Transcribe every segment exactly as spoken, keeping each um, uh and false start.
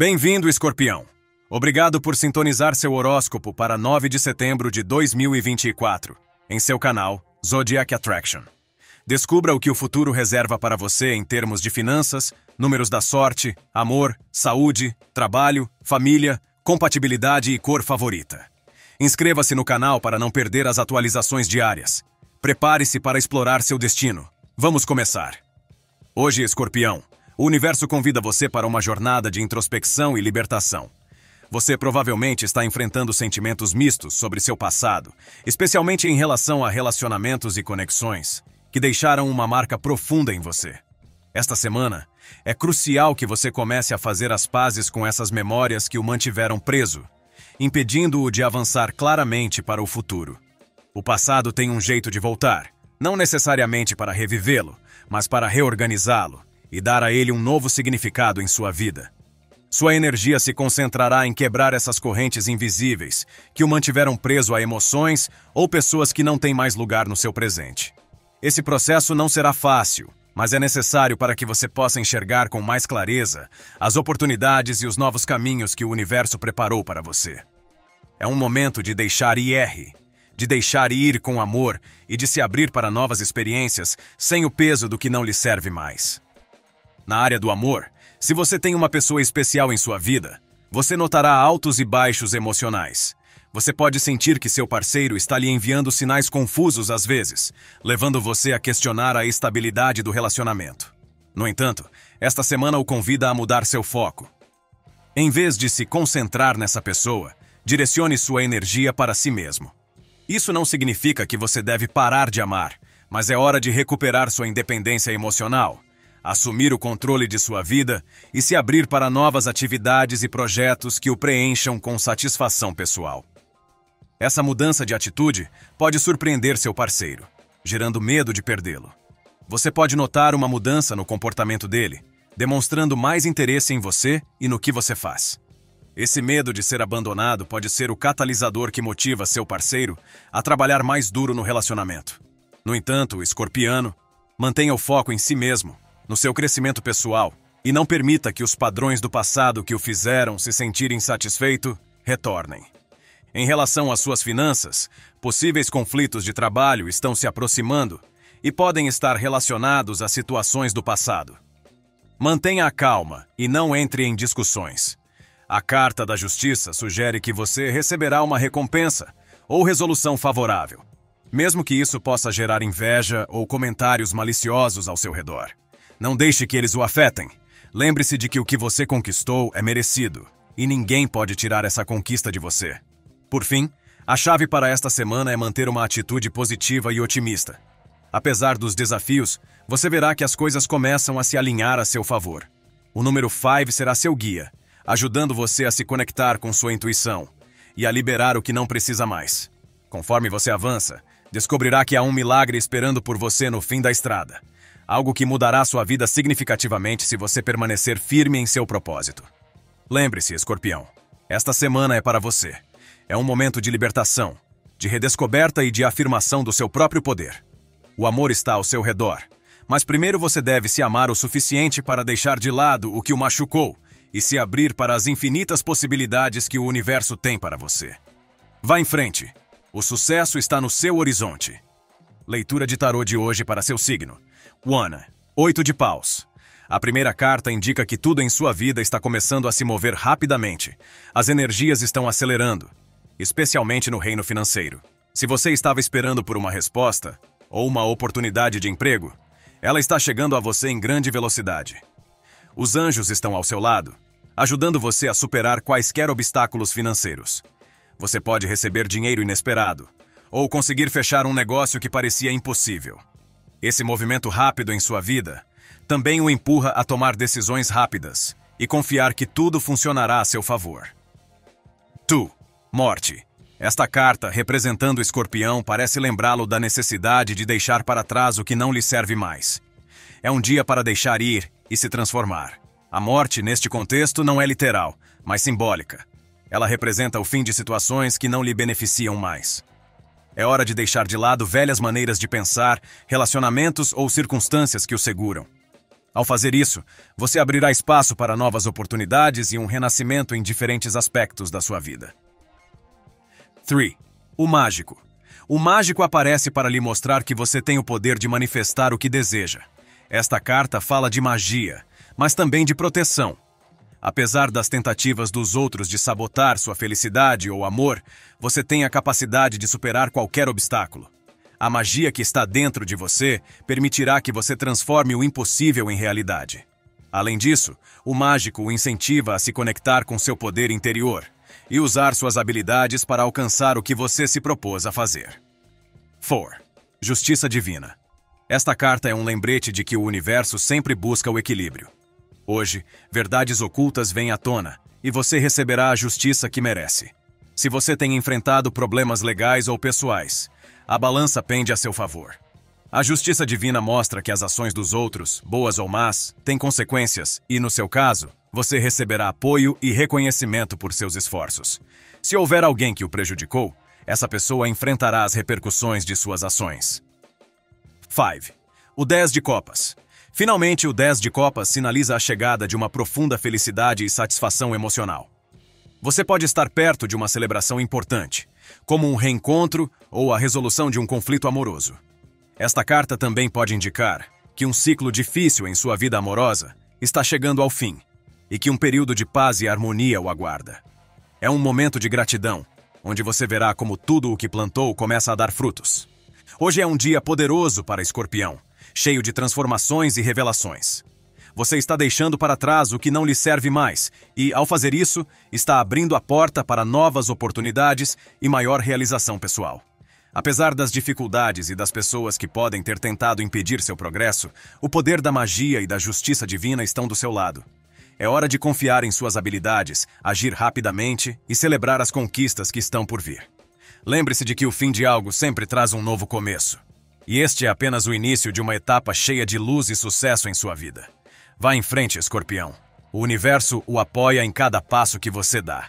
Bem-vindo, Escorpião! Obrigado por sintonizar seu horóscopo para nove de setembro de dois mil e vinte e quatro, em seu canal Zodiac Attraction. Descubra o que o futuro reserva para você em termos de finanças, números da sorte, amor, saúde, trabalho, família, compatibilidade e cor favorita. Inscreva-se no canal para não perder as atualizações diárias. Prepare-se para explorar seu destino. Vamos começar! Hoje, Escorpião, o universo convida você para uma jornada de introspecção e libertação. Você provavelmente está enfrentando sentimentos mistos sobre seu passado, especialmente em relação a relacionamentos e conexões, que deixaram uma marca profunda em você. Esta semana, é crucial que você comece a fazer as pazes com essas memórias que o mantiveram preso, impedindo-o de avançar claramente para o futuro. O passado tem um jeito de voltar, não necessariamente para revivê-lo, mas para reorganizá-lo e dar a ele um novo significado em sua vida. Sua energia se concentrará em quebrar essas correntes invisíveis que o mantiveram preso a emoções ou pessoas que não têm mais lugar no seu presente. Esse processo não será fácil, mas é necessário para que você possa enxergar com mais clareza as oportunidades e os novos caminhos que o universo preparou para você. É um momento de deixar ir, de deixar ir com amor e de se abrir para novas experiências sem o peso do que não lhe serve mais. Na área do amor, se você tem uma pessoa especial em sua vida, você notará altos e baixos emocionais. Você pode sentir que seu parceiro está lhe enviando sinais confusos às vezes, levando você a questionar a estabilidade do relacionamento. No entanto, esta semana o convida a mudar seu foco. Em vez de se concentrar nessa pessoa, direcione sua energia para si mesmo. Isso não significa que você deve parar de amar, mas é hora de recuperar sua independência emocional, assumir o controle de sua vida e se abrir para novas atividades e projetos que o preencham com satisfação pessoal. Essa mudança de atitude pode surpreender seu parceiro, gerando medo de perdê-lo. Você pode notar uma mudança no comportamento dele, demonstrando mais interesse em você e no que você faz. Esse medo de ser abandonado pode ser o catalisador que motiva seu parceiro a trabalhar mais duro no relacionamento. No entanto, o escorpiano mantenha o foco em si mesmo, no seu crescimento pessoal, e não permita que os padrões do passado que o fizeram se sentir insatisfeito retornem. Em relação às suas finanças, possíveis conflitos de trabalho estão se aproximando e podem estar relacionados a situações do passado. Mantenha a calma e não entre em discussões. A carta da justiça sugere que você receberá uma recompensa ou resolução favorável, mesmo que isso possa gerar inveja ou comentários maliciosos ao seu redor. Não deixe que eles o afetem. Lembre-se de que o que você conquistou é merecido, e ninguém pode tirar essa conquista de você. Por fim, a chave para esta semana é manter uma atitude positiva e otimista. Apesar dos desafios, você verá que as coisas começam a se alinhar a seu favor. O número cinco será seu guia, ajudando você a se conectar com sua intuição e a liberar o que não precisa mais. Conforme você avança, descobrirá que há um milagre esperando por você no fim da estrada. Algo que mudará sua vida significativamente se você permanecer firme em seu propósito. Lembre-se, Escorpião, esta semana é para você. É um momento de libertação, de redescoberta e de afirmação do seu próprio poder. O amor está ao seu redor, mas primeiro você deve se amar o suficiente para deixar de lado o que o machucou e se abrir para as infinitas possibilidades que o universo tem para você. Vá em frente. O sucesso está no seu horizonte. Leitura de tarô de hoje para seu signo. Wana, oito de paus. A primeira carta indica que tudo em sua vida está começando a se mover rapidamente. As energias estão acelerando, especialmente no reino financeiro. Se você estava esperando por uma resposta ou uma oportunidade de emprego, ela está chegando a você em grande velocidade. Os anjos estão ao seu lado, ajudando você a superar quaisquer obstáculos financeiros. Você pode receber dinheiro inesperado ou conseguir fechar um negócio que parecia impossível. Esse movimento rápido em sua vida também o empurra a tomar decisões rápidas e confiar que tudo funcionará a seu favor. Tu, morte. Esta carta, representando o escorpião, parece lembrá-lo da necessidade de deixar para trás o que não lhe serve mais. É um dia para deixar ir e se transformar. A morte, neste contexto, não é literal, mas simbólica. Ela representa o fim de situações que não lhe beneficiam mais. É hora de deixar de lado velhas maneiras de pensar, relacionamentos ou circunstâncias que o seguram. Ao fazer isso, você abrirá espaço para novas oportunidades e um renascimento em diferentes aspectos da sua vida. três. O mágico. O mágico aparece para lhe mostrar que você tem o poder de manifestar o que deseja. Esta carta fala de magia, mas também de proteção. Apesar das tentativas dos outros de sabotar sua felicidade ou amor, você tem a capacidade de superar qualquer obstáculo. A magia que está dentro de você permitirá que você transforme o impossível em realidade. Além disso, o mágico o incentiva a se conectar com seu poder interior e usar suas habilidades para alcançar o que você se propôs a fazer. quatro. Justiça divina. Esta carta é um lembrete de que o universo sempre busca o equilíbrio. Hoje, verdades ocultas vêm à tona e você receberá a justiça que merece. Se você tem enfrentado problemas legais ou pessoais, a balança pende a seu favor. A justiça divina mostra que as ações dos outros, boas ou más, têm consequências e, no seu caso, você receberá apoio e reconhecimento por seus esforços. Se houver alguém que o prejudicou, essa pessoa enfrentará as repercussões de suas ações. cinco. O dez de copas. Finalmente, o dez de copas sinaliza a chegada de uma profunda felicidade e satisfação emocional. Você pode estar perto de uma celebração importante, como um reencontro ou a resolução de um conflito amoroso. Esta carta também pode indicar que um ciclo difícil em sua vida amorosa está chegando ao fim e que um período de paz e harmonia o aguarda. É um momento de gratidão, onde você verá como tudo o que plantou começa a dar frutos. Hoje é um dia poderoso para Escorpião, cheio de transformações e revelações. Você está deixando para trás o que não lhe serve mais e, ao fazer isso, está abrindo a porta para novas oportunidades e maior realização pessoal. Apesar das dificuldades e das pessoas que podem ter tentado impedir seu progresso, o poder da magia e da justiça divina estão do seu lado. É hora de confiar em suas habilidades, agir rapidamente e celebrar as conquistas que estão por vir. Lembre-se de que o fim de algo sempre traz um novo começo. E este é apenas o início de uma etapa cheia de luz e sucesso em sua vida. Vá em frente, Escorpião. O universo o apoia em cada passo que você dá.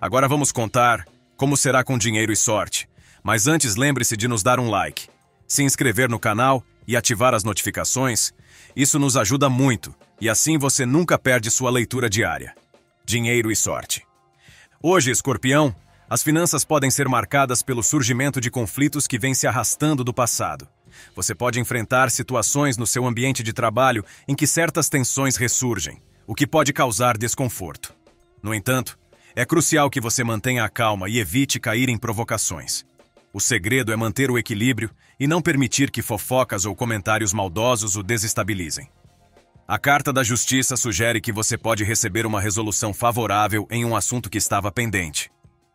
Agora vamos contar como será com dinheiro e sorte. Mas antes, lembre-se de nos dar um like, se inscrever no canal e ativar as notificações. Isso nos ajuda muito e assim você nunca perde sua leitura diária. Dinheiro e sorte. Hoje, Escorpião, as finanças podem ser marcadas pelo surgimento de conflitos que vêm se arrastando do passado. Você pode enfrentar situações no seu ambiente de trabalho em que certas tensões ressurgem, o que pode causar desconforto. No entanto, é crucial que você mantenha a calma e evite cair em provocações. O segredo é manter o equilíbrio e não permitir que fofocas ou comentários maldosos o desestabilizem. A carta da justiça sugere que você pode receber uma resolução favorável em um assunto que estava pendente.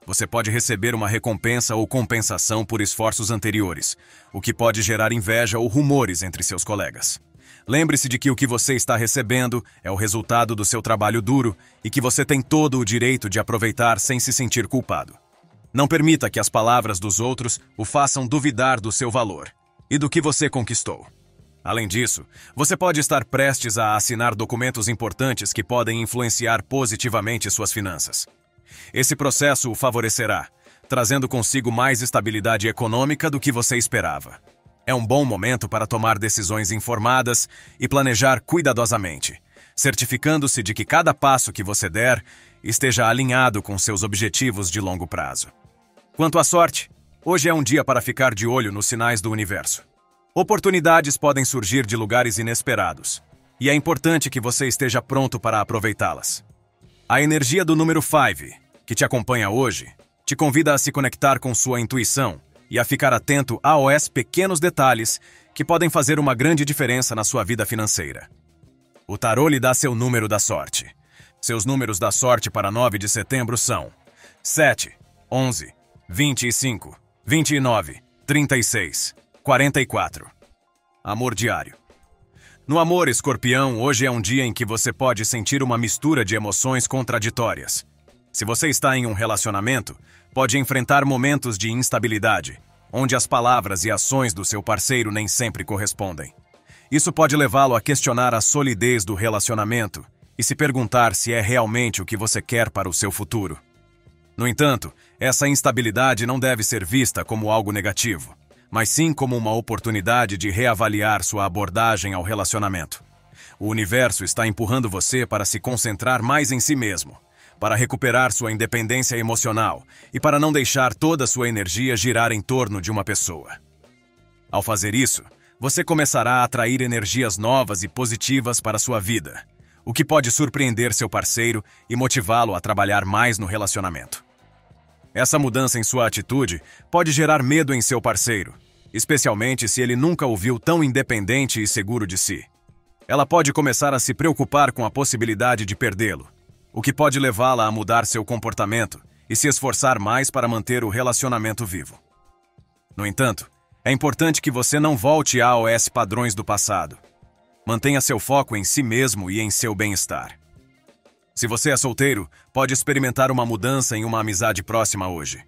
Você pode receber uma recompensa ou compensação por esforços anteriores, o que pode gerar inveja ou rumores entre seus colegas. Lembre-se de que o que você está recebendo é o resultado do seu trabalho duro e que você tem todo o direito de aproveitar sem se sentir culpado. Não permita que as palavras dos outros o façam duvidar do seu valor e do que você conquistou. Além disso, você pode estar prestes a assinar documentos importantes que podem influenciar positivamente suas finanças. Esse processo o favorecerá, trazendo consigo mais estabilidade econômica do que você esperava. É um bom momento para tomar decisões informadas e planejar cuidadosamente, certificando-se de que cada passo que você der esteja alinhado com seus objetivos de longo prazo. Quanto à sorte, hoje é um dia para ficar de olho nos sinais do universo. Oportunidades podem surgir de lugares inesperados, e é importante que você esteja pronto para aproveitá-las. A energia do número cinco, que te acompanha hoje, te convida a se conectar com sua intuição e a ficar atento aos pequenos detalhes que podem fazer uma grande diferença na sua vida financeira. O tarô lhe dá seu número da sorte. Seus números da sorte para nove de setembro são sete, onze, vinte e cinco, vinte e nove, trinta e seis, quarenta e quatro. Amor diário. No amor, Escorpião, hoje é um dia em que você pode sentir uma mistura de emoções contraditórias. Se você está em um relacionamento, pode enfrentar momentos de instabilidade, onde as palavras e ações do seu parceiro nem sempre correspondem. Isso pode levá-lo a questionar a solidez do relacionamento e se perguntar se é realmente o que você quer para o seu futuro. No entanto, essa instabilidade não deve ser vista como algo negativo, mas sim como uma oportunidade de reavaliar sua abordagem ao relacionamento. O universo está empurrando você para se concentrar mais em si mesmo, para recuperar sua independência emocional e para não deixar toda a sua energia girar em torno de uma pessoa. Ao fazer isso, você começará a atrair energias novas e positivas para sua vida, o que pode surpreender seu parceiro e motivá-lo a trabalhar mais no relacionamento. Essa mudança em sua atitude pode gerar medo em seu parceiro, especialmente se ele nunca o viu tão independente e seguro de si. Ela pode começar a se preocupar com a possibilidade de perdê-lo, o que pode levá-la a mudar seu comportamento e se esforçar mais para manter o relacionamento vivo. No entanto, é importante que você não volte aos padrões do passado. Mantenha seu foco em si mesmo e em seu bem-estar. Se você é solteiro, pode experimentar uma mudança em uma amizade próxima hoje.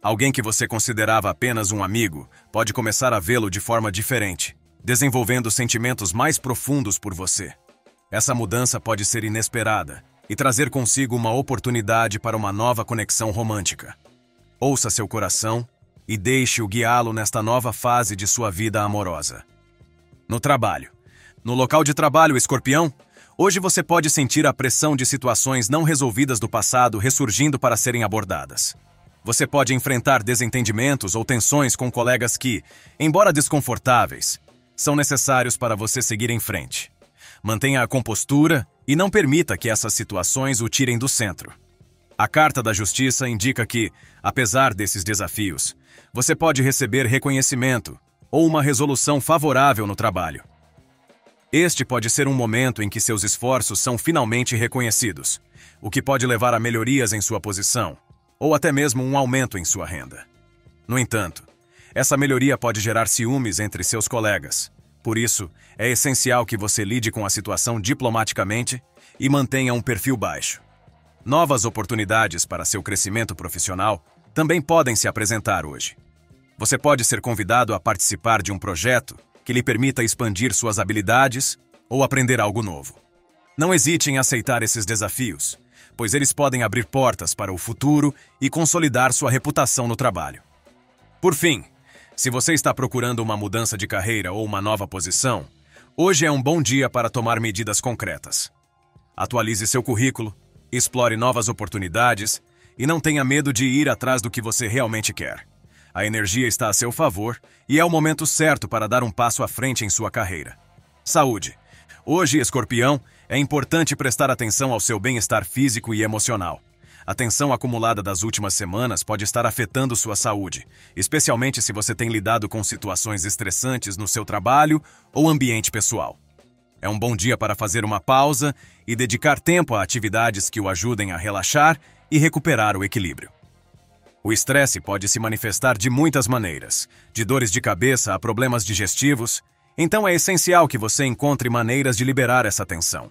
Alguém que você considerava apenas um amigo pode começar a vê-lo de forma diferente, desenvolvendo sentimentos mais profundos por você. Essa mudança pode ser inesperada e trazer consigo uma oportunidade para uma nova conexão romântica. Ouça seu coração e deixe-o guiá-lo nesta nova fase de sua vida amorosa. No trabalho. No local de trabalho, escorpião, hoje você pode sentir a pressão de situações não resolvidas do passado ressurgindo para serem abordadas. Você pode enfrentar desentendimentos ou tensões com colegas que, embora desconfortáveis, são necessários para você seguir em frente. Mantenha a compostura e não permita que essas situações o tirem do centro. A Carta da Justiça indica que, apesar desses desafios, você pode receber reconhecimento ou uma resolução favorável no trabalho. Este pode ser um momento em que seus esforços são finalmente reconhecidos, o que pode levar a melhorias em sua posição, ou até mesmo um aumento em sua renda. No entanto, essa melhoria pode gerar ciúmes entre seus colegas. Por isso, é essencial que você lide com a situação diplomaticamente e mantenha um perfil baixo. Novas oportunidades para seu crescimento profissional também podem se apresentar hoje. Você pode ser convidado a participar de um projeto que lhe permita expandir suas habilidades ou aprender algo novo. Não hesite em aceitar esses desafios, pois eles podem abrir portas para o futuro e consolidar sua reputação no trabalho. Por fim, se você está procurando uma mudança de carreira ou uma nova posição, hoje é um bom dia para tomar medidas concretas. Atualize seu currículo, explore novas oportunidades e não tenha medo de ir atrás do que você realmente quer. A energia está a seu favor e é o momento certo para dar um passo à frente em sua carreira. Saúde. Hoje, escorpião, é importante prestar atenção ao seu bem-estar físico e emocional. A tensão acumulada das últimas semanas pode estar afetando sua saúde, especialmente se você tem lidado com situações estressantes no seu trabalho ou ambiente pessoal. É um bom dia para fazer uma pausa e dedicar tempo a atividades que o ajudem a relaxar e recuperar o equilíbrio. O estresse pode se manifestar de muitas maneiras, de dores de cabeça a problemas digestivos, então é essencial que você encontre maneiras de liberar essa tensão.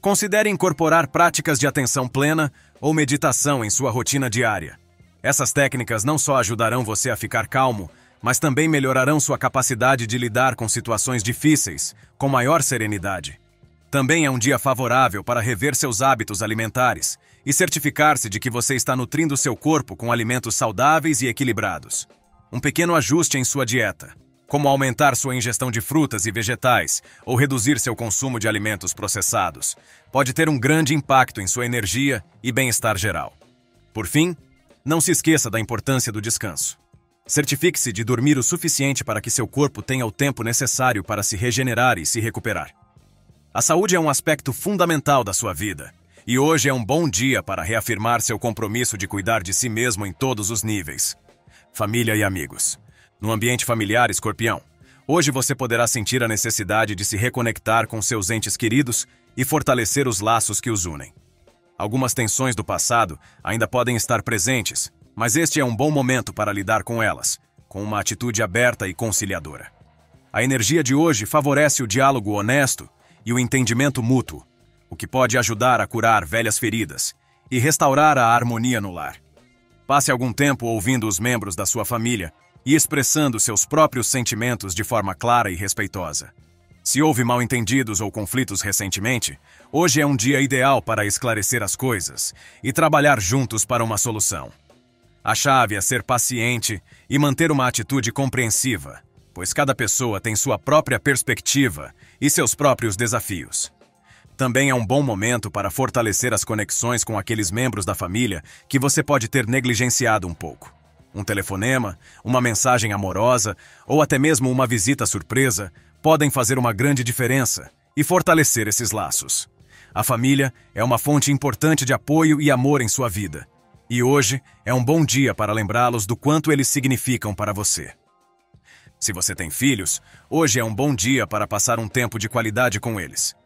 Considere incorporar práticas de atenção plena ou meditação em sua rotina diária. Essas técnicas não só ajudarão você a ficar calmo, mas também melhorarão sua capacidade de lidar com situações difíceis, com maior serenidade. Também é um dia favorável para rever seus hábitos alimentares e certificar-se de que você está nutrindo seu corpo com alimentos saudáveis e equilibrados. Um pequeno ajuste em sua dieta, como aumentar sua ingestão de frutas e vegetais ou reduzir seu consumo de alimentos processados, pode ter um grande impacto em sua energia e bem-estar geral. Por fim, não se esqueça da importância do descanso. Certifique-se de dormir o suficiente para que seu corpo tenha o tempo necessário para se regenerar e se recuperar. A saúde é um aspecto fundamental da sua vida, e hoje é um bom dia para reafirmar seu compromisso de cuidar de si mesmo em todos os níveis. Família e amigos. No ambiente familiar, escorpião, hoje você poderá sentir a necessidade de se reconectar com seus entes queridos e fortalecer os laços que os unem. Algumas tensões do passado ainda podem estar presentes, mas este é um bom momento para lidar com elas, com uma atitude aberta e conciliadora. A energia de hoje favorece o diálogo honesto e o entendimento mútuo, o que pode ajudar a curar velhas feridas e restaurar a harmonia no lar. Passe algum tempo ouvindo os membros da sua família e expressando seus próprios sentimentos de forma clara e respeitosa. Se houve mal-entendidos ou conflitos recentemente, hoje é um dia ideal para esclarecer as coisas e trabalhar juntos para uma solução. A chave é ser paciente e manter uma atitude compreensiva, pois cada pessoa tem sua própria perspectiva e seus próprios desafios. Também é um bom momento para fortalecer as conexões com aqueles membros da família que você pode ter negligenciado um pouco. Um telefonema, uma mensagem amorosa ou até mesmo uma visita surpresa podem fazer uma grande diferença e fortalecer esses laços. A família é uma fonte importante de apoio e amor em sua vida, e hoje é um bom dia para lembrá-los do quanto eles significam para você. Se você tem filhos, hoje é um bom dia para passar um tempo de qualidade com eles.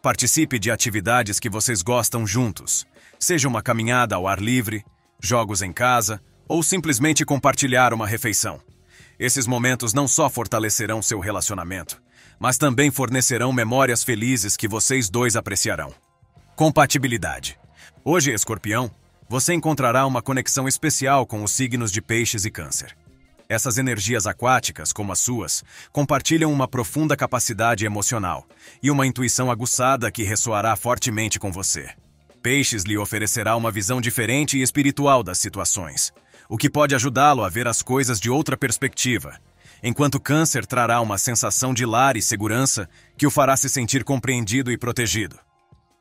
Participe de atividades que vocês gostam juntos, seja uma caminhada ao ar livre, jogos em casa ou simplesmente compartilhar uma refeição. Esses momentos não só fortalecerão seu relacionamento, mas também fornecerão memórias felizes que vocês dois apreciarão. Compatibilidade. Hoje, Escorpião, você encontrará uma conexão especial com os signos de Peixes e Câncer. Essas energias aquáticas, como as suas, compartilham uma profunda capacidade emocional e uma intuição aguçada que ressoará fortemente com você. Peixes lhe oferecerá uma visão diferente e espiritual das situações, o que pode ajudá-lo a ver as coisas de outra perspectiva, enquanto Câncer trará uma sensação de lar e segurança que o fará se sentir compreendido e protegido.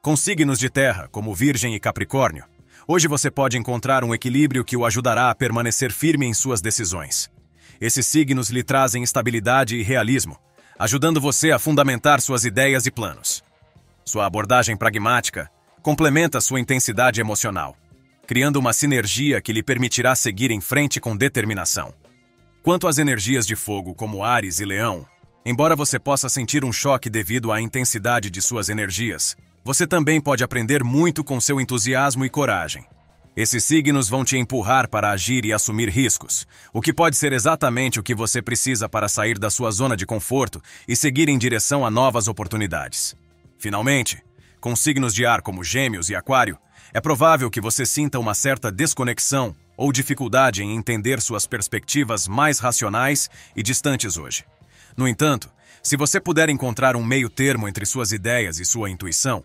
Com signos de terra, como Virgem e Capricórnio, hoje você pode encontrar um equilíbrio que o ajudará a permanecer firme em suas decisões. Esses signos lhe trazem estabilidade e realismo, ajudando você a fundamentar suas ideias e planos. Sua abordagem pragmática complementa sua intensidade emocional, criando uma sinergia que lhe permitirá seguir em frente com determinação. Quanto às energias de fogo, como Áries e Leão, embora você possa sentir um choque devido à intensidade de suas energias, você também pode aprender muito com seu entusiasmo e coragem. Esses signos vão te empurrar para agir e assumir riscos, o que pode ser exatamente o que você precisa para sair da sua zona de conforto e seguir em direção a novas oportunidades. Finalmente, com signos de ar como Gêmeos e Aquário, é provável que você sinta uma certa desconexão ou dificuldade em entender suas perspectivas mais racionais e distantes hoje. No entanto, se você puder encontrar um meio-termo entre suas ideias e sua intuição,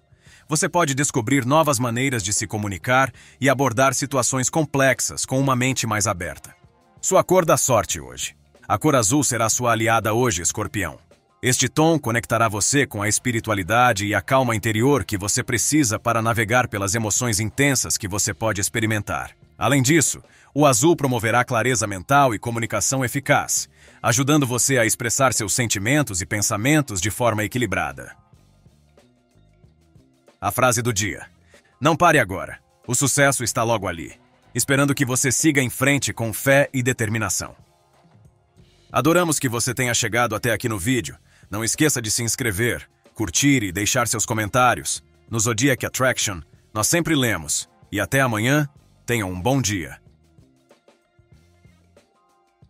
você pode descobrir novas maneiras de se comunicar e abordar situações complexas com uma mente mais aberta. Sua cor da sorte hoje. A cor azul será sua aliada hoje, Escorpião. Este tom conectará você com a espiritualidade e a calma interior que você precisa para navegar pelas emoções intensas que você pode experimentar. Além disso, o azul promoverá clareza mental e comunicação eficaz, ajudando você a expressar seus sentimentos e pensamentos de forma equilibrada. A frase do dia. Não pare agora. O sucesso está logo ali, esperando que você siga em frente com fé e determinação. Adoramos que você tenha chegado até aqui no vídeo. Não esqueça de se inscrever, curtir e deixar seus comentários. No Zodiac Attraction, nós sempre lemos. E até amanhã, tenha um bom dia.